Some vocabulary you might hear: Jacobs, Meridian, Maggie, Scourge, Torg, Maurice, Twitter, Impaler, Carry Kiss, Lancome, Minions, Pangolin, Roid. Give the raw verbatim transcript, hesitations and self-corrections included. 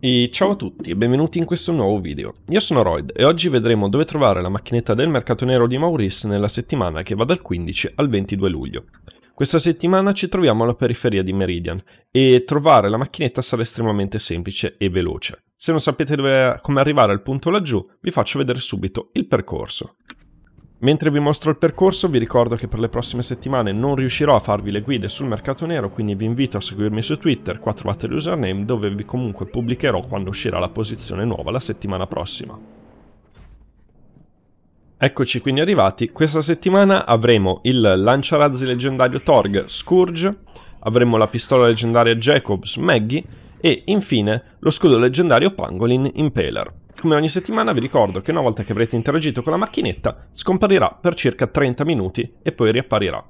E ciao a tutti e benvenuti in questo nuovo video. Io sono Roid e oggi vedremo dove trovare la macchinetta del mercato nero di Maurice nella settimana che va dal quindici al ventidue luglio. Questa settimana ci troviamo alla periferia di Meridian e trovare la macchinetta sarà estremamente semplice e veloce. Se non sapete dove, come arrivare al punto laggiù, vi faccio vedere subito il percorso. Mentre vi mostro il percorso vi ricordo che per le prossime settimane non riuscirò a farvi le guide sul mercato nero, quindi vi invito a seguirmi su Twitter, qua trovate l'username dove vi comunque pubblicherò quando uscirà la posizione nuova la settimana prossima. Eccoci quindi arrivati, questa settimana avremo il lanciarazzi leggendario Torg, Scourge, avremo la pistola leggendaria Jacobs, Maggie e infine lo scudo leggendario Pangolin, Impaler. Come ogni settimana vi ricordo che una volta che avrete interagito con la macchinetta scomparirà per circa trenta minuti e poi riapparirà.